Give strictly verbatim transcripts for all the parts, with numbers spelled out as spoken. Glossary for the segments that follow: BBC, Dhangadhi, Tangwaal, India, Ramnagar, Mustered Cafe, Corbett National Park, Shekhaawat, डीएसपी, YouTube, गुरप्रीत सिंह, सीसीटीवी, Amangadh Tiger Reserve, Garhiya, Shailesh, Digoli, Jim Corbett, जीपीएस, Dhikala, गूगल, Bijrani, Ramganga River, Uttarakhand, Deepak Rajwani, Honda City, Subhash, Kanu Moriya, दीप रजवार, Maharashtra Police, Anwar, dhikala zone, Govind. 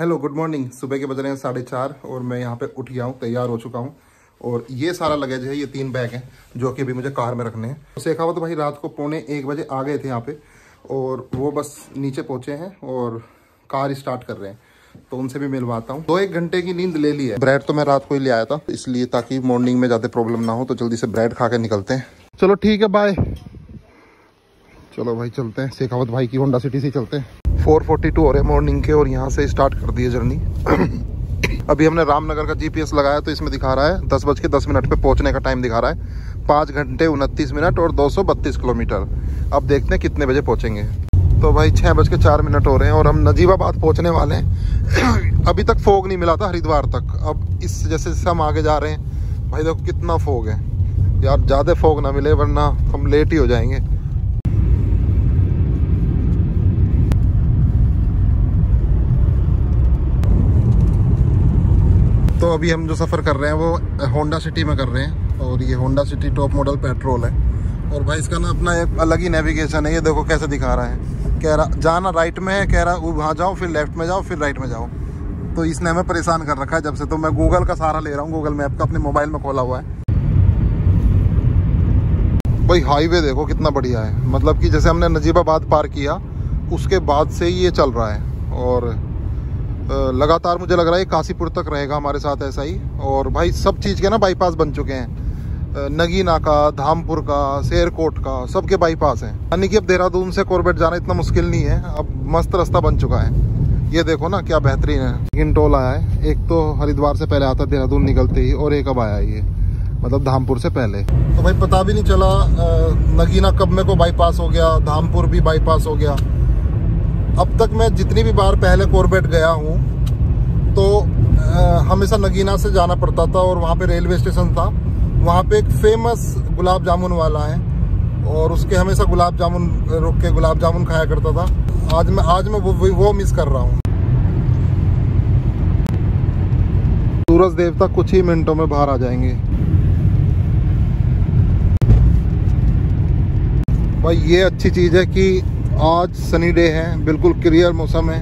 Hello good morning. सुबह के बज रहे हैं साढ़े चार और मैं यहाँ पे उठ गया हूँ, तैयार हो चुका हूँ। और ये सारा लगेज है, ये तीन बैग हैं जो कि अभी मुझे कार में रखने हैं। शेखावत भाई रात को पौने एक बजे आ गए थे यहाँ पे और वो बस नीचे पहुँचे हैं और कार स्टार्ट कर रहे हैं, तो उनसे भी मिलवाता हूँ। दो एक घंटे की नींद ले ली है। ब्रेड तो मैं रात को ही ले आया था, इसलिए ताकि मॉर्निंग में ज़्यादा प्रॉब्लम ना हो, तो जल्दी से ब्रेड खा के निकलते हैं। चलो ठीक है, बाय। चलो भाई चलते हैं, शेखावत भाई की होंडा सिटी से चलते हैं। चार बजकर बयालीस हो रहे मॉर्निंग के और यहाँ से स्टार्ट कर दी है जर्नी। अभी हमने रामनगर का जीपीएस लगाया तो इसमें दिखा रहा है दस बज के दस मिनट पर पहुँचने का टाइम दिखा रहा है, पाँच घंटे उनतीस मिनट और दो सौ बत्तीस किलोमीटर। अब देखते हैं कितने बजे पहुँचेंगे। तो भाई छः बज के चार मिनट हो रहे हैं और हम नजीबाबाद पहुँचने वाले हैं। अभी तक फोग नहीं मिला था हरिद्वार तक। अब इस जैसे जैसे हम आगे जा रहे हैं, भाई देखो कितना फोग है यार। ज़्यादा फोग ना मिले वरना हम लेट ही हो जाएंगे। तो अभी हम जो सफ़र कर रहे हैं वो होंडा सिटी में कर रहे हैं और ये Honda City top model petrol है। और भाई इसका ना अपना एक अलग ही नेविगेशन है। ये देखो कैसे दिखा रहा है, कह रहा जाना राइट में है, कह रहा वो वहाँ जाओ, फिर लेफ्ट में जाओ, फिर राइट में जाओ। तो इसने हमें परेशान कर रखा है जब से। तो मैं गूगल का सहारा ले रहा हूँ, गूगल मैप का अपने मोबाइल में खोला हुआ है। भाई हाईवे देखो कितना बढ़िया है, मतलब कि जैसे हमने नजीबाबाद पार किया उसके बाद से ये चल रहा है और लगातार मुझे लग रहा है काशीपुर तक रहेगा हमारे साथ ऐसा ही। और भाई सब चीज़ के ना बाईपास बन चुके हैं, नगीना का, धामपुर का, शेरकोट का, सब के बाईपास हैं। यानी कि अब देहरादून से कॉर्बेट जाना इतना मुश्किल नहीं है, अब मस्त रास्ता बन चुका है। ये देखो ना क्या बेहतरीन है। लेकिन टोल आया है, एक तो हरिद्वार से पहले आता देहरादून निकलते ही और एक अब आया ये मतलब धामपुर से पहले। तो भाई पता भी नहीं चला नगीना कब मेरे को बाईपास हो गया, धामपुर भी बाईपास हो गया। अब तक मैं जितनी भी बार पहले कॉर्बेट गया हूँ तो हमेशा नगीना से जाना पड़ता था और वहाँ पे रेलवे स्टेशन था, वहाँ पे एक फेमस गुलाब जामुन वाला है और उसके हमेशा गुलाब जामुन रुक के गुलाब जामुन खाया करता था। आज मैं आज मैं वो, वो मिस कर रहा हूँ। सूरज देवता कुछ ही मिनटों में बाहर आ जाएंगे। भाई ये अच्छी चीज़ है कि आज सनी डे है, बिल्कुल क्लियर मौसम है,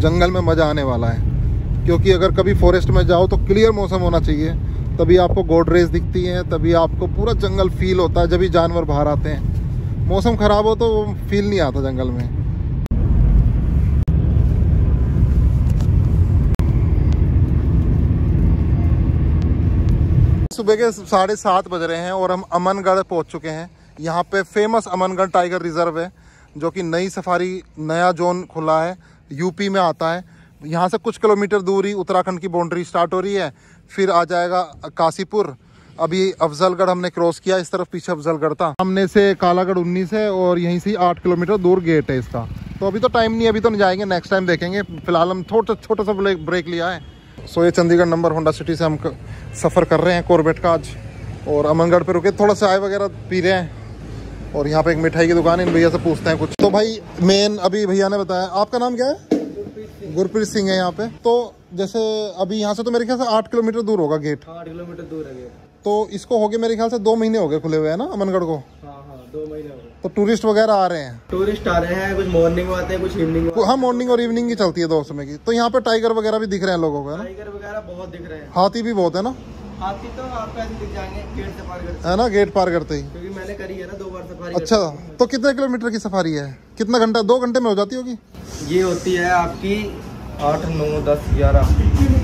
जंगल में मज़ा आने वाला है। क्योंकि अगर कभी फॉरेस्ट में जाओ तो क्लियर मौसम होना चाहिए, तभी आपको गोडरेज दिखती है, तभी आपको पूरा जंगल फील होता है। जब भी जानवर बाहर आते हैं, मौसम ख़राब हो तो वो फील नहीं आता जंगल में। सुबह के साढ़े सात बज रहे हैं और हम अमनगढ़ पहुंच चुके हैं। यहाँ पे फेमस अमनगढ़ टाइगर रिजर्व है जो कि नई सफारी नया जोन खुला है, यूपी में आता है। यहाँ से कुछ किलोमीटर दूर ही उत्तराखंड की बाउंड्री स्टार्ट हो रही है, फिर आ जाएगा काशीपुर। अभी अफजलगढ़ हमने क्रॉस किया, इस तरफ पीछे अफजलगढ़ था, सामने से कालागढ़ उन्नीस है और यहीं से आठ किलोमीटर दूर गेट है इसका। तो अभी तो टाइम नहीं, अभी तो नहीं जाएंगे, नेक्स्ट टाइम देखेंगे। फिलहाल हम थोड़ा छोटा सा ब्रेक लिया है। सो ये चंडीगढ़ नंबर होंडा सिटी से हम सफ़र कर रहे हैं कॉर्बेट का आज और अमनगढ़ पर रुके, थोड़ा सा चाय वगैरह पी रहे हैं। और यहाँ पे एक मिठाई की दुकान है, इन भैया से पूछते हैं कुछ। तो भाई मेन अभी भैया ने बताया, आपका नाम क्या है? गुरप्रीत सिंह है। यहाँ पे तो जैसे अभी यहाँ से तो मेरे ख्याल से आठ किलोमीटर दूर होगा गेट। आठ किलोमीटर दूर है गेट। तो इसको हो गए मेरे ख्याल से दो महीने हो गए खुले हुए है ना अमनगढ़ को? हाँ हाँ दो महीने हो गए। तो टूरिस्ट वगैरह आ रहे हैं? टूरिस्ट आ रहे हैं, कुछ मॉर्निंग में आते हैं, कुछ इवनिंग। हाँ मॉर्निंग और इवनिंग की चलती है दो समय की। तो यहाँ पे टाइगर वगैरह भी दिख रहे हैं लोगों को? टाइगर वगैरह बहुत दिख रहे हैं, हाथी भी बहुत है ना? हाथी तो आप कैसे दिख जाएंगे गेट से पार करते है ना, गेट पार करते ही, क्योंकि मैंने करी है ना दो बार सफारी। अच्छा तो कितने किलोमीटर की सफारी है, कितना घंटा? दो घंटे में हो जाती होगी ये? होती है आपकी आठ नौ दस ग्यारह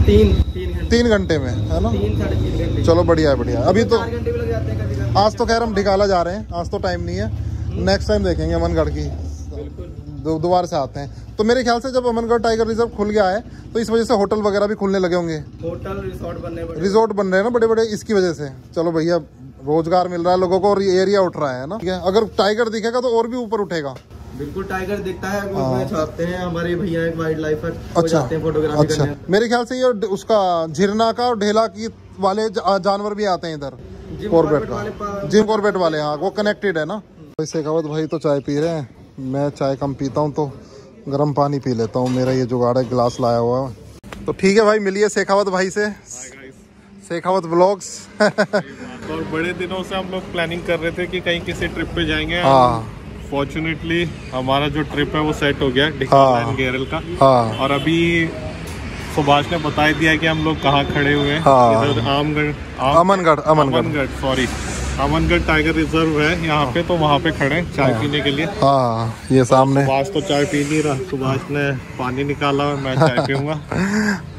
तीन तीन घंटे में है ना, तीन साढ़े तीन घंटे। चलो बढ़िया है बढ़िया। अभी तो घंटे भी लग जाते हैं कभी कभी। आज तो खैर हम ढिकाला जा रहे हैं, आज तो टाइम नहीं है, नेक्स्ट टाइम देखेंगे अमनगढ़ की, दोबारा से आते हैं। तो मेरे ख्याल से जब अमनगढ़ टाइगर रिजर्व खुल गया है तो इस वजह से होटल वगैरह भी खुलने लगे होंगे, होटल रिसोर्ट बनने रिसोर्ट बन रहे हैं ना बड़े बड़े, इसकी वजह से। चलो भैया रोजगार मिल रहा है लोगों को और ये एरिया उठ रहा है ना। अगर टाइगर दिखेगा तो और भी ऊपर उठेगा। बिल्कुल टाइगर दिखता है, उसमें छापते हैं हमारे भैया एक वाइल्ड लाइफर, वो जाते हैं फोटोग्राफी करने। अच्छा मेरे ख्याल से ये उसका झिरना का और ढेला की वाले जानवर भी आते हैं इधर कॉर्बेट का, जिम कॉर्बेट वाले। हाँ वो कनेक्टेड है ना। शेखावत भाई तो चाय पी रहे हैं, मैं चाय कम पीता हूँ तो गर्म पानी पी लेता हूँ। मेरा ये जुगाड़ है, गिलास लाया हुआ। तो ठीक है भाई, मिलिए शेखावत भाई से, शेखावत व्लॉग्स। और बड़े दिनों से हम लोग प्लानिंग कर रहे थे कि कहीं किसी ट्रिप पे जाएंगे। हाँ फॉर्चुनेटली हमारा जो ट्रिप है वो सेट हो गया, डिकाला एंड गेरल का। हाँ और अभी सुभाष ने बता दिया कि हम लोग कहाँ खड़े हुए हैं। हाँ। इधर Amgarh Amangarh Amangarh sorry Amangarh tiger reserve है यहाँ पे, तो वहाँ पे खड़े हैं चाय पीने के लिए। हाँ ये सामने सुभाष तो चाय पी नहीं रहा, सुभाष ने पानी निकाला और मैं चाय पीऊंगा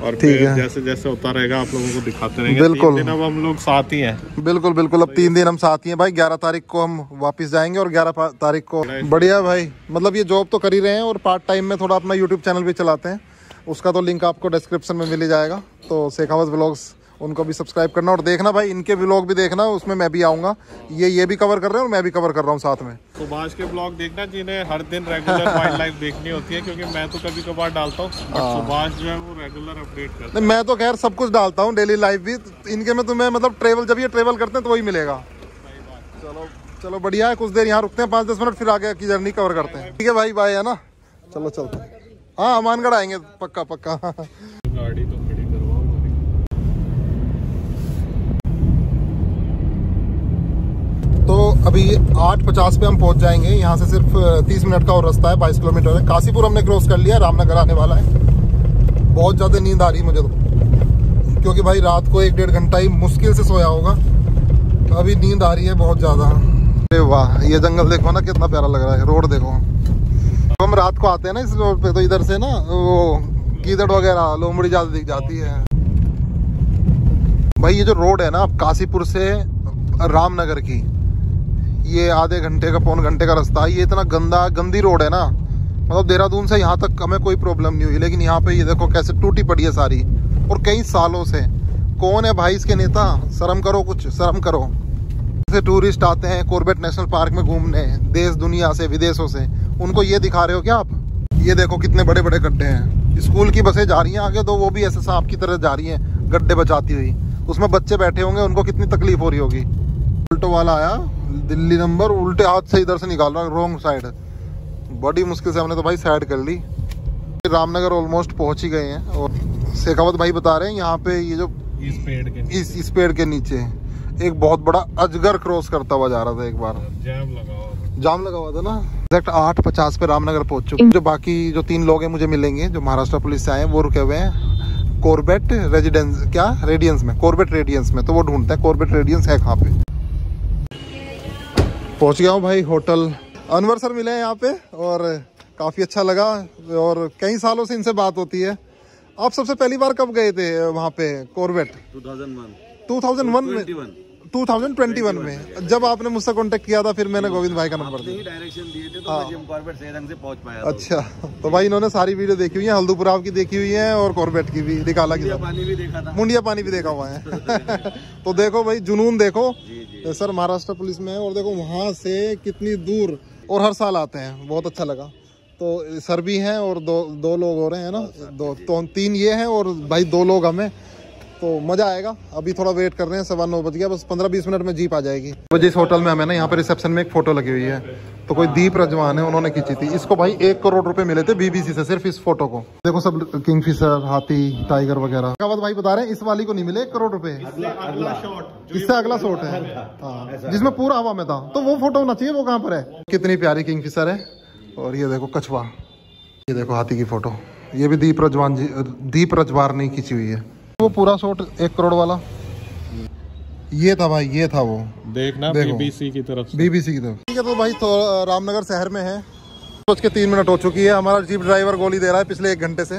और फिर जैसे जैसे होता रहेगा आप लोगों को दिखाते रहेंगे। बिल्कुल अब हम लोग साथ ही हैं। बिल्कुल बिल्कुल अब तीन दिन हम साथ ही हैं भाई। ग्यारह तारीख को हम वापस जाएंगे और ग्यारह तारीख को बढ़िया भाई, मतलब ये जॉब तो कर ही रहे हैं और पार्ट टाइम में थोड़ा अपना यूट्यूब चैनल भी चलाते हैं, उसका तो लिंक आपको डिस्क्रिप्शन में मिल ही जाएगा। तो शेखावत व्लॉग्स उनको भी सब्सक्राइब करना और देखना भाई, इनके व्लॉग भी देखना, उसमें मैं भी आऊँगा। ये ये भी कवर कर रहे हैं और मैं भी कवर कर रहा हूँ साथ में। सुभाष के व्लॉग देखना जिन्हें हर दिन रेगुलर वाइल्ड लाइफ देखनी होती है, क्योंकि मैं तो कभी कभार डालता हूँ बट सुभाष जो है वो रेगुलर अपडेट करता है। मैं तो खैर सब कुछ डालता हूँ, डेली लाइफ भी इनके में। तुम्हें मतलब ट्रेवल, जब ये ट्रेवल करते हैं तो वही मिलेगा। चलो चलो बढ़िया है, कुछ देर यहाँ रुकते हैं पाँच दस मिनट, फिर आगे की जर्नी कवर करते हैं। ठीक है भाई बाय, है ना, चलो चलते हैं। हाँ अमानगढ़ आएंगे पक्का पक्का। गाड़ी तो तो अभी आठ पचास पे हम पहुंच जाएंगे। यहाँ से सिर्फ तीस मिनट का और रास्ता है, बाईस किलोमीटर है। काशीपुर हमने क्रॉस कर लिया, रामनगर आने वाला है। बहुत ज़्यादा नींद आ रही है मुझे तो, क्योंकि भाई रात को एक डेढ़ घंटा ही मुश्किल से सोया होगा, तो अभी नींद आ रही है बहुत ज़्यादा। अरे वाह ये जंगल देखो ना कितना प्यारा लग रहा है। रोड देखो, तो हम रात को आते हैं ना इस रोड पर, तो इधर से ना वो गीदड़ वगैरह लोमड़ी ज़्यादा दिख जाती है भाई। ये जो रोड है ना काशीपुर से रामनगर की, ये आधे घंटे का पौन घंटे का रास्ता है। ये इतना गंदा गंदी रोड है ना, मतलब देहरादून से यहाँ तक हमें कोई प्रॉब्लम नहीं हुई, लेकिन यहाँ पे ये देखो कैसे टूटी पड़ी है सारी, और कई सालों से। कौन है भाई इसके नेता, शर्म करो, कुछ शर्म करो। जैसे टूरिस्ट आते हैं कॉर्बेट नेशनल पार्क में घूमने, देश दुनिया से विदेशों से, उनको ये दिखा रहे हो क्या आप? ये देखो कितने बड़े बड़े गड्ढे हैं। स्कूल की बसें जा रही हैं आगे, तो वो भी ऐसे सांप की तरह जा रही हैं गड्ढे बचाती हुई। उसमें बच्चे बैठे होंगे, उनको कितनी तकलीफ हो रही होगी। ऑल्टो वाला आया दिल्ली नंबर, उल्टे हाथ से इधर से निकाल रहा है, रोंग साइड। बड़ी मुश्किल से हमने तो भाई साइड कर ली। रामनगर ऑलमोस्ट पहुंच ही गए हैं और शेखावत भाई बता रहे हैं यहाँ पे ये जो इस पेड़ के इस इस पेड़ के नीचे एक बहुत बड़ा अजगर क्रॉस करता हुआ जा रहा था। एक बार जाम लगा हुआ जाम लगा हुआ था ना। एग्जैक्ट आठ पचास पे रामनगर पहुंच चुके। जो बाकी जो तीन लोग हैं मुझे मिलेंगे, जो महाराष्ट्र पुलिस से आए हैं, वो रुके हुए हैं कॉर्बेट रेजिडेंस क्या रेडियंस में कॉर्बेट रेडियंस में, तो वो ढूंढते हैं कॉर्बेट रेडियंस है कहाँ पे। पहुंच गया हूँ भाई होटल। अनवर सर मिले हैं यहाँ पे और काफ़ी अच्छा लगा, और कई सालों से इनसे बात होती है। आप सबसे पहली बार कब गए थे वहाँ पे कॉर्बेट? दो हज़ार इक्कीस में जब आपने मुझसे कांटेक्ट किया था, फिर मैंने गोविंद भाई का नंबर दिया, डायरेक्शन दिए थे, तो जिम कॉर्बेट से ढंग से पहुंच पाया। अच्छा तो भाई इन्होंने सारी वीडियो देखी हुई है, हल्दूपुराव की देखी हुई है और कॉर्बेट की भी, डिकाला की, मुंडिया पानी भी देखा हुआ है। तो देखो भाई जुनून देखो, सर महाराष्ट्र पुलिस में है और देखो वहाँ से कितनी दूर, और हर साल आते हैं, बहुत अच्छा लगा। तो सर भी हैं और दो दो लोग हो रहे हैं ना, दो तो तीन ये हैं और भाई दो लोग हमें, तो मज़ा आएगा। अभी थोड़ा वेट कर रहे हैं, सवा नौ बज गया, बस पंद्रह बीस मिनट में जीप आ जाएगी। तो जिस होटल में हमें ना, यहाँ पर रिसेप्शन में एक फ़ोटो लगी हुई है, तो कोई दीप रजवान है, उन्होंने खींची थी। इसको भाई एक करोड़ रुपए मिले थे बीबीसी से सिर्फ इस फोटो को। देखो सब किंगफिशर, हाथी, टाइगर वगैरह। शेखावत भाई बता रहे हैं इस वाली को नहीं मिले एक करोड़ रुपए, इससे अगला शॉट है जिसमें पूरा हवा में था, तो वो फोटो होना चाहिए। वो कहाँ पर है? कितनी प्यारी किंगफिशर है। और ये देखो कछुआ, ये देखो हाथी की फोटो, ये भी दीप रजवान जी दीप रजवार ने खींची हुई है। वो पूरा शॉट एक करोड़ वाला ये था भाई, ये था वो देखना बीबीसी की तरफ बीबीसी की तरफ ठीक है। तो भाई तो रामनगर शहर में है, सोच के तीन मिनट हो चुकी है। हमारा जीप ड्राइवर गोली दे रहा है पिछले एक घंटे से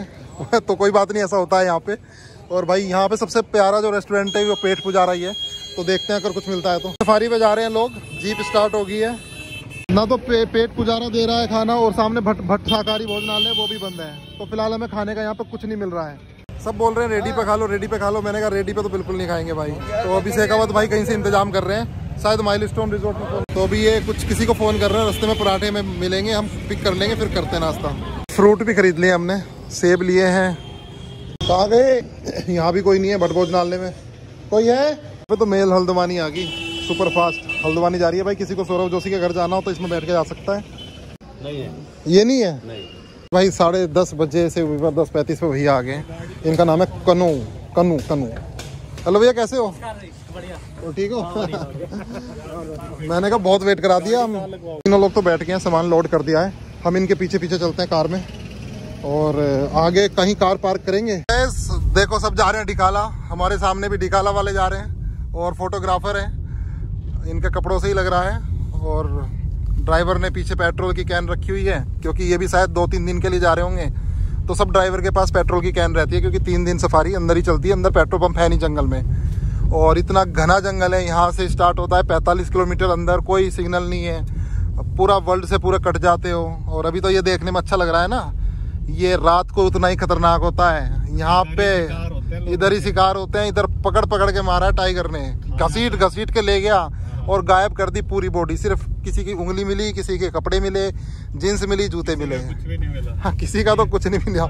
तो कोई बात नहीं, ऐसा होता है यहाँ पे। और भाई यहाँ पे सबसे प्यारा जो रेस्टोरेंट है वो पेट पुजारा ही है, तो देखते हैं अगर कुछ मिलता है तो। सफारी पे जा रहे हैं लोग, जीप स्टार्ट हो गई है ना, तो पे, पेट पुजारा दे रहा है खाना, और सामने भट्ट भट्ट शाकाहारी भोजनालय वो भी बंद है, तो फिलहाल हमें खाने का यहाँ पर कुछ नहीं मिल रहा है। सब बोल रहे हैं रेडी पे खा लो, रेडी पे खा लो, मैंने कहा रेडी पे तो बिल्कुल नहीं खाएंगे भाई। तो अभी शेखावत भाई कहीं से इंतजाम कर रहे हैं, शायद माइलस्टोन रिजॉर्ट में। तो अभी ये कुछ किसी को फ़ोन कर रहे हैं, रास्ते में पराठे में मिलेंगे, हम पिक कर लेंगे, फिर करते हैं नाश्ता। फ्रूट भी खरीद लिए हमने, सेब लिए हैं। कहा गए यहाँ भी कोई नहीं है भट्ट भोजनालय में, कोई है अभी तो? मेल हल्द्वानी आ गई, सुपर फास्ट हल्द्वानी जा रही है भाई। किसी को सौरभ जोशी के घर जाना हो तो इसमें बैठ के जा सकता है। नहीं है ये, नहीं है भाई। साढ़े दस बजे से दस पैंतीस पे भैया आ गए, इनका नाम है कनू कनू कनू हेलो भैया कैसे हो? बढ़िया ठीक हो? मैंने कहा बहुत वेट करा दिया। हम तीनों लोग तो बैठ गए हैं, सामान लोड कर दिया है, हम इनके पीछे पीछे चलते हैं कार में। और आगे कहीं कार पार्क करेंगे। देखो सब जा रहे हैं डिकाला, हमारे सामने भी डिकाला वाले जा रहे हैं और फोटोग्राफर हैं, इनके कपड़ों से ही लग रहा है। और ड्राइवर ने पीछे पेट्रोल की कैन रखी हुई है क्योंकि ये भी शायद दो तीन दिन के लिए जा रहे होंगे, तो सब ड्राइवर के पास पेट्रोल की कैन रहती है क्योंकि तीन दिन सफारी अंदर ही चलती है, अंदर पेट्रोल पंप है नहीं जंगल में। और इतना घना जंगल है, यहाँ से स्टार्ट होता है पैंतालीस किलोमीटर अंदर, कोई सिग्नल नहीं है, पूरा वर्ल्ड से पूरा कट जाते हो। और अभी तो ये देखने में अच्छा लग रहा है ना, ये रात को उतना ही खतरनाक होता है, यहाँ पे इधर ही शिकार होते हैं, इधर पकड़ पकड़ के मारा टाइगर ने, घसीट घसीट के ले गया और गायब कर दी पूरी बॉडी। सिर्फ किसी की उंगली मिली, किसी के कपड़े मिले, जींस मिली, जूते मिले, कुछ भी नहीं मिला। हाँ, किसी का तो कुछ नहीं मिला।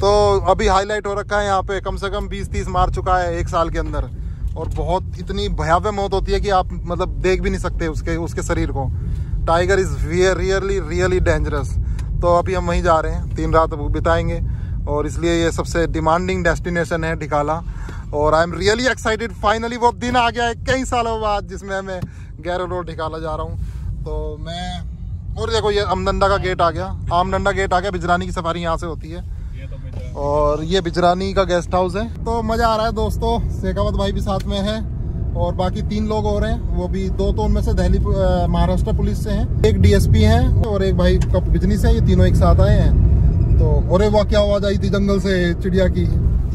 तो अभी हाईलाइट हो रखा है यहाँ पे, कम से कम बीस तीस मार चुका है एक साल के अंदर। और बहुत इतनी भयावह मौत होती है कि आप मतलब देख भी नहीं सकते उसके उसके शरीर को। Tiger is really really dangerous. तो अभी हम वहीं जा रहे हैं, तीन रात बिताएंगे और इसलिए ये सबसे डिमांडिंग डेस्टिनेशन है डिकाला। और I am really excited, finally वो दिन आ गया है कई सालों बाद जिसमें मैं गैरो रोड डिकाला जा रहा हूँ। तो मैं और देखो ये आमडंडा का गेट आ गया, आमडंडा गेट आ गया, बिजरानी की सफारी यहाँ से होती है। और ये बिजरानी का गेस्ट हाउस है। तो मज़ा आ रहा है दोस्तों, शेखावत भाई भी साथ में है और बाकी तीन लोग हो रहे हैं, वो भी दो तो उनमें से दिल्ली महाराष्ट्र पुलिस से हैं, एक डीएसपी हैं और एक भाई कप बिजनी से, ये तीनों एक साथ आए हैं। तो अरे वाह क्या आवाज आई थी जंगल से चिड़िया की,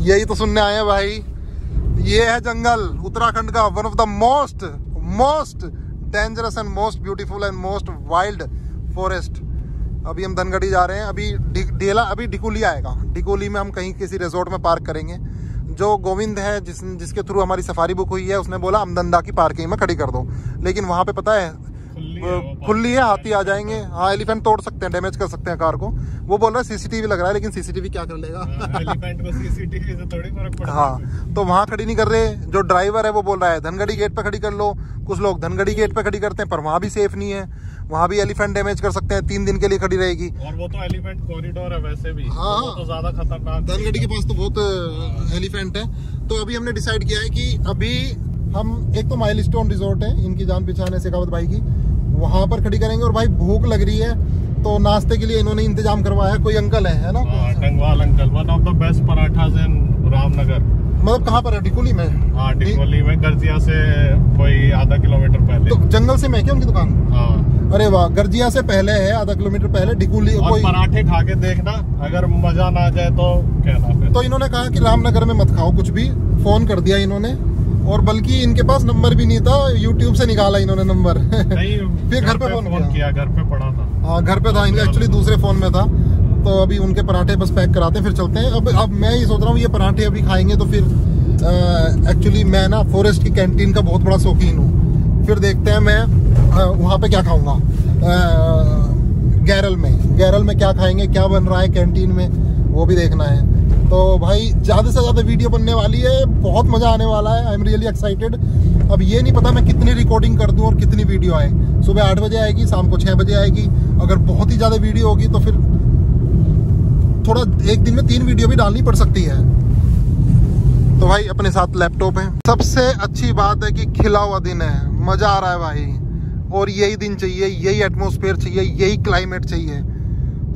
यही तो सुनने आए हैं भाई। ये है जंगल उत्तराखंड का, one of the most most dangerous and most beautiful and most wild forest. अभी हम धनगढ़ी जा रहे हैं, अभी डेला अभी डिकोली आएगा, डिकोली में हम कहीं किसी रिजॉर्ट में पार्क करेंगे। जो गोविंद है जिस जिसके थ्रू हमारी सफारी बुक हुई है, उसने बोला आमडंडा की पार्किंग में खड़ी कर दो, लेकिन वहाँ पे पता है खुली है, हाथी आ जाएंगे, हाँ एलिफेंट तोड़ सकते हैं, डैमेज कर सकते हैं कार को। वो बोल रहा है सीसीटीवी लग रहा है, लेकिन सीसीटीवी क्या कर लेगा, एलिफेंट को सीसीटीवी से थोड़ी फर्क पड़ता है। हाँ तो वहाँ खड़ी नहीं कर रहे, जो ड्राइवर है वो बोल रहा है धनगढ़ी गेट पे खड़ी कर लो, कुछ लोग धनगढ़ी गेट पे खड़ी करते हैं, पर वहाँ भी सेफ नहीं है, वहाँ भी एलिफेंट डैमेज कर सकते हैं, तीन दिन के लिए खड़ी रहेगी। और वो तो एलिफेंट कॉरिडोर है वैसे भी, हाँ तो ज्यादा खतरनाक, धनगढ़ी के पास तो बहुत एलिफेंट है। तो अभी हमने डिसाइड किया है कि अभी हम एक तो माइलस्टोन रिजॉर्ट है, इनकी जान पहचान है शेखावत भाई की, वहाँ पर खड़ी करेंगे। और भाई भूख लग रही है, तो नाश्ते के लिए इन्होंने इंतजाम करवाया, कोई अंकल है है ना, Tangwal uncle, one of the best parathas in Ramnagar. मतलब कहाँ पर है, डिकोली में? हाँ डिकोली में, गर्जिया से कोई आधा किलोमीटर पहले। तो जंगल से मैं क्या उनकी दुकान? हाँ। अरे वाह, गर्जिया से पहले है, आधा किलोमीटर पहले डिकोली। और पराठे खा के देखना, अगर मजा ना आ जाए तो कहना। तो इन्होंने कहा कि रामनगर में मत खाओ कुछ भी, फोन कर दिया इन्होंने, और बल्कि इनके पास नंबर भी नहीं था, यूट्यूब से निकाला इन्होंने नंबर, नहीं फिर घर पे फोन किया, घर पे पड़ा था, हाँ घर पे था इनका, एक्चुअली दूसरे फोन में था। तो अभी उनके पराठे बस पैक कराते हैं फिर चलते हैं। अब अब मैं ये सोच रहा हूँ ये पराठे अभी खाएंगे तो फिर एक्चुअली मैं ना फॉरेस्ट की कैंटीन का बहुत बड़ा शौकीन हूँ, फिर देखते हैं मैं वहाँ पे क्या खाऊंगा, गैरल में गैरल में क्या खाएंगे, क्या बन रहा है कैंटीन में, वो भी देखना है। तो भाई ज़्यादा से ज़्यादा वीडियो बनने वाली है, बहुत मज़ा आने वाला है, आई एम रियली एक्साइटेड। अब ये नहीं पता मैं कितनी रिकॉर्डिंग कर दूं और कितनी वीडियो आए, सुबह आठ बजे आएगी, शाम को छः बजे आएगी, अगर बहुत ही ज़्यादा वीडियो होगी तो फिर थोड़ा एक दिन में तीन वीडियो भी डालनी पड़ सकती है। तो भाई अपने साथ लैपटॉप है, सबसे अच्छी बात है कि खिला हुआ दिन है, मज़ा आ रहा है भाई, और यही दिन चाहिए, यही एटमोसफेयर चाहिए, यही क्लाइमेट चाहिए।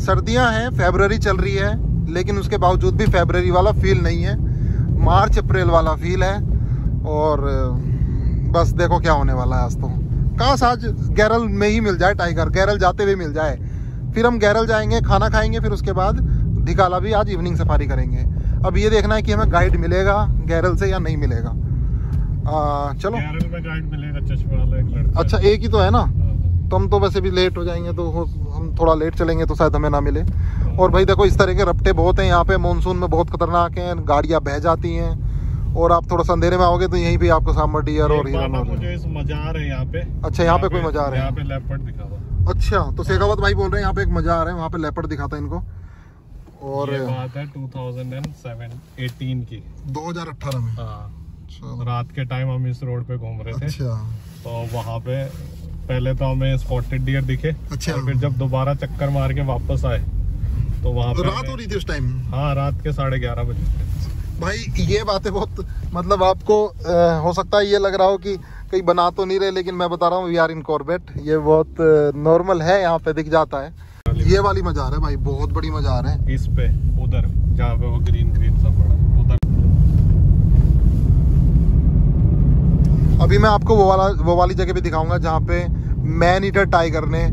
सर्दियाँ हैं, फरवरी चल रही है, लेकिन उसके बावजूद भी फरवरी वाला फील नहीं है, मार्च अप्रैल वाला फील है। और बस देखो क्या होने वाला है आज, तो काश आज गैरल में ही मिल जाए टाइगर, गैरल जाते हुए मिल जाए। फिर हम गैरल जाएंगे, खाना खाएंगे, फिर उसके बाद धिकाला भी आज इवनिंग सफारी करेंगे। अब ये देखना है कि हमें गाइड मिलेगा गैरल से या नहीं मिलेगा। आ, चलो गैरल में गाइड मिलेगा, चश्मे वाला एक लड़का, अच्छा एक ही तो है ना, तो हम तो वैसे भी लेट हो जाएंगे, तो हम थोड़ा लेट चलेंगे तो शायद हमें ना मिले। और भाई देखो इस तरह के रपटे बहुत हैं यहाँ पे, मॉनसून में बहुत खतरनाक हैं, गाड़ियाँ बह जाती हैं, और आप थोड़ा अंधेरे में आओगे तो यहीं पे आपको सांबर डियर और हिरण मजार है यहाँ पे। अच्छा यहाँ पे कोई मजार है, यहाँ पे लेपर्ड दिखा हुआ। अच्छा तो शेखावत भाई बोल रहे हैं यहाँ पे एक मजार है, वहाँ पे लेपर्ड दिखाता है इनको। और ये बात है दो हज़ार अठारह की, दो हज़ार अठारह में रात के टाइम हम इस रोड पे घूम रहे थे, तो वहाँ पे पहले तो हमें स्पॉटेड डियर दिखे, फिर जब दोबारा चक्कर मार के वापस आए तो वहाँ पे रात हो रही थी उस टाइम, हाँ रात के साढ़े ग्यारह बजे। भाई ये बातें बहुत मतलब आपको आ, हो सकता है ये लग रहा हो कि कहीं बना तो नहीं रहे, लेकिन मैं बता रहा हूँ वी आर इन कॉर्बेट, ये बहुत नॉर्मल है यहाँ पे, दिख जाता है। ये वाली मजा आ रहा है भाई, बहुत बड़ी मजा आ रहा है इस पे, उधर जहाँ पे वो ग्रीन ग्रीन सब पड़ा है उधर। अभी मैं आपको वो वाला वो वाली जगह भी दिखाऊंगा जहाँ पे मैन ईटर टाइगर ने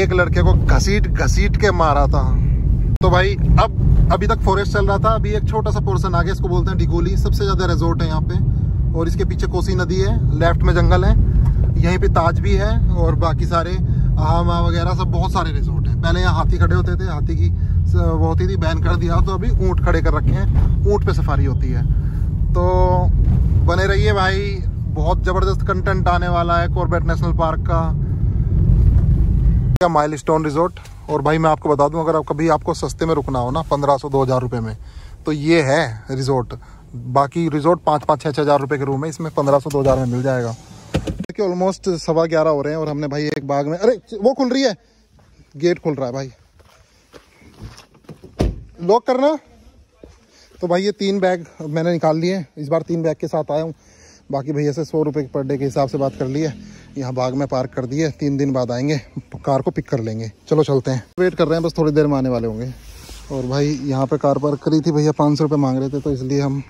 एक लड़के को घसीट घसीट के मारा था। तो भाई अब अभी तक फॉरेस्ट चल रहा था, अभी एक छोटा सा पोर्शन आ गया, इसको बोलते हैं डिगोली। सबसे ज्यादा रिजोर्ट है यहाँ पे, और इसके पीछे कोसी नदी है, लेफ्ट में जंगल है, यहीं पे ताज भी है, और बाकी सारे आम वगैरह सब बहुत सारे रिजोर्ट हैं। पहले यहाँ हाथी खड़े होते थे, हाथी की वो होती थी, बैन कर दिया, तो अभी ऊँट खड़े कर रखे हैं, ऊँट पे सफारी होती है। तो बने रहिए भाई, बहुत ज़बरदस्त कंटेंट आने वाला है कॉर्बेट नेशनल पार्क का, माइलस्टोन रिजॉर्ट। और भाई मैं आपको बता दूं, अगर आप कभी आपको सस्ते में रुकना हो ना, पंद्रह सौ दो हज़ार रुपये में, तो ये है रिजॉर्ट। बाकी रिजॉर्ट पाँच पाँच छः छः हज़ार रुपये के रूम है, इसमें पंद्रह सौ दो हज़ार में मिल जाएगा। देखिए ऑलमोस्ट सवा ग्यारह हो रहे हैं और हमने भाई एक बाग में, अरे वो खुल रही है, गेट खुल रहा है भाई, लॉक करना। तो भाई ये तीन बैग मैंने निकाल लिए, इस बार तीन बैग के साथ आया हूँ। बाकी भैया से सौ रुपये पर डे के हिसाब से बात कर ली है, यहाँ बाग में पार्क कर दिए, तीन दिन बाद आएंगे, कार को पिक कर लेंगे। चलो चलते हैं, वेट कर रहे हैं, बस थोड़ी देर में आने वाले होंगे। और भाई यहाँ पे कार पार्क करी थी, भैया पाँच सौ रुपये मांग रहे थे, तो इसलिए हम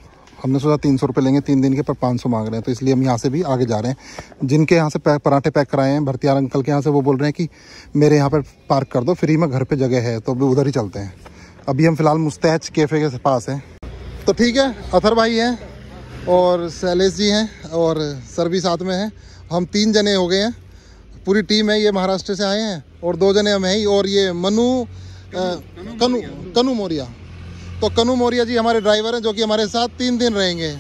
हमने सोचा तीन सौ रुपये लेंगे तीन दिन के, पर पाँच सौ मांग रहे हैं, तो इसलिए हम यहाँ से भी आगे जा रहे हैं। जिनके यहाँ से पैक पराठे पैक कराए हैं भरतियार अंकल के यहाँ से, वो बोल रहे हैं कि मेरे यहाँ पर पार्क कर दो, फ्री में घर पर जगह है, तो अभी उधर ही चलते हैं। अभी हम फिलहाल मुस्तैद कैफ़े के पास हैं। तो ठीक है, अथर भाई हैं और शैलेश जी हैं और सर भी साथ में हैं, हम तीन जने हो गए हैं, पूरी टीम है। ये महाराष्ट्र से आए हैं और दो जने हम हैं ही, और ये मनु कनु कनु मोरिया, तो कनु मोरिया जी हमारे ड्राइवर हैं, जो कि हमारे साथ तीन दिन रहेंगे,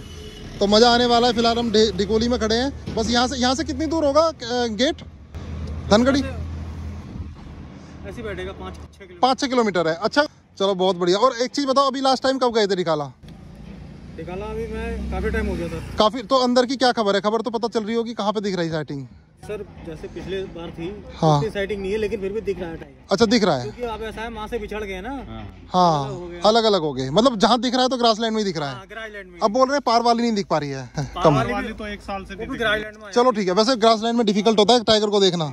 तो मज़ा आने वाला है। फिलहाल हम डिगोली में खड़े हैं, बस यहाँ से यहाँ से कितनी दूर होगा गेट? धनगढ़ी पाँच छः किलोमीटर है। अच्छा चलो बहुत बढ़िया। और एक चीज़ बताओ, अभी लास्ट टाइम कब गए थे डिकाला? डिकाला अभी मैं काफी टाइम हो गया था। काफी, तो अंदर की क्या खबर है? खबर तो पता चल रही होगी, कहाँ पे दिख रही है साइटिंग? सर जैसे पिछले बार थी, हाँ। साइटिंग नहीं है लेकिन फिर भी दिख रहा है टाइगर। अच्छा दिख रहा है, क्योंकि अब ऐसा है, मां से बिछड़ गए ना, हाँ अलग अलग, अलग हो गए, मतलब जहाँ दिख रहा है तो ग्रास लैंड में दिख रहा है, ग्रास लैंड में। अब बोल रहे हैं पार वाली नहीं दिख पा रही है, कम तो एक साल से। चलो ठीक है, वैसे ग्रास लैंड में डिफिकल्ट होता है टाइगर को देखना,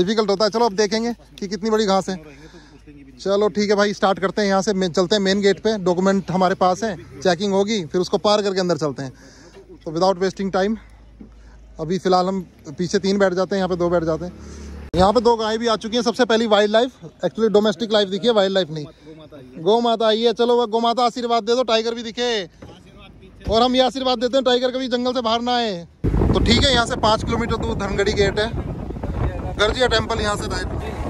डिफिकल्ट होता है। चलो अब देखेंगे की कितनी बड़ी घास है। चलो ठीक है भाई, स्टार्ट करते हैं यहाँ से, चलते हैं मेन गेट पे, डॉक्यूमेंट हमारे पास हैं, चेकिंग होगी, फिर उसको पार करके अंदर चलते हैं। तो विदाउट वेस्टिंग टाइम, अभी फ़िलहाल हम पीछे तीन बैठ जाते हैं, यहाँ पे दो बैठ जाते हैं। यहाँ पे दो गायें भी आ चुकी हैं। सबसे पहली wild life, actually domestic life दिखी है, वाइल्ड लाइफ नहीं, गौ माता आई है। चलो वह गौ माता आशीर्वाद दे दो, टाइगर भी दिखे, और हम ये आशीर्वाद देते हैं टाइगर कभी जंगल से बाहर ना आए। तो ठीक है, यहाँ से पाँच किलोमीटर दूर धनगढ़ी गेट है, गर्जिया टेम्पल यहाँ से राइट।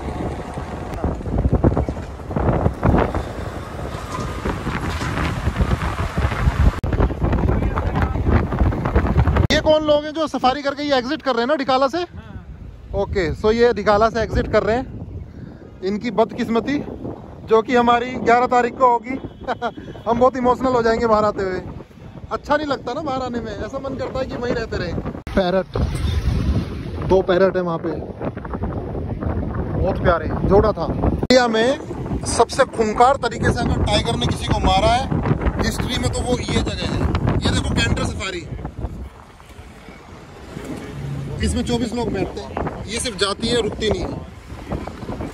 कौन लोग हैं जो सफारी करके ये एग्जिट कर रहे हैं ना डिकाला से? ओके, सो ये डिकाला से एग्जिट कर रहे हैं। इनकी बदकिस्मती जो कि हमारी ग्यारह तारीख को होगी। हम बहुत इमोशनल हो जाएंगे बाहर आते हुए, अच्छा नहीं लगता ना बाहर आने में, ऐसा मन करता है कि वहीं रहते रहे। पैरट, दो पैरट है वहाँ पे, बहुत प्यारे जोड़ा था। इंडिया में सबसे खूंखार तरीके से अगर टाइगर ने किसी को मारा है हिस्ट्री में, तो वो ये जगह है। ये देखो कैंटर सफारी, इसमें चौबीस लोग बैठते हैं, ये सिर्फ जाती है, रुकती नहीं है।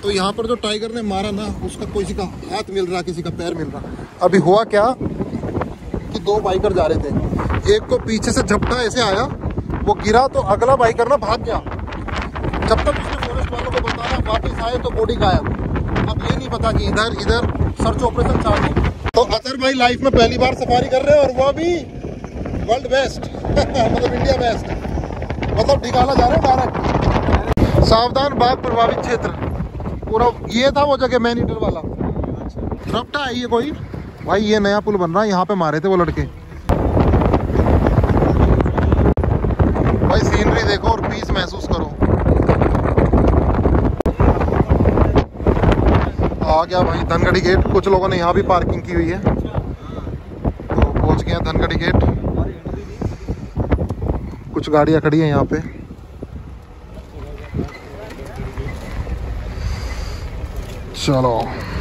तो यहाँ पर जो टाइगर ने मारा ना, उसका किसी का हाथ मिल रहा, किसी का पैर मिल रहा। अभी हुआ क्या कि दो बाइकर जा रहे थे, एक को पीछे से झपटा ऐसे आया, वो गिरा, तो अगला बाइकर ना भाग गया। जब तक उसने फॉरेस्ट वालों को बताया, वापस आए तो बॉडी गायब। अब ये नहीं पता कि इधर इधर सर्च ऑपरेशन चालू। तो अतर भाई लाइफ में पहली बार सफारी कर रहे हैं, और वह भी वर्ल्ड बेस्ट, मतलब इंडिया बेस्ट, मतलब डिकाला जा रहे हैं डायरेक्ट। सावधान, बाघ प्रभावित क्षेत्र। पूरा ये था वो जगह मैन ईटर वाला, रपटा है ये कोई। भाई ये नया पुल बन रहा है, यहाँ पे मारे थे वो लड़के। भाई सीनरी देखो और पीस महसूस करो। आ गया भाई धनगढ़ी गेट। कुछ लोगों ने यहाँ भी पार्किंग की हुई है, तो पहुँच गया धनगढ़ी गेट। कुछ गाड़ियाँ खड़ी हैं यहाँ पे। चलो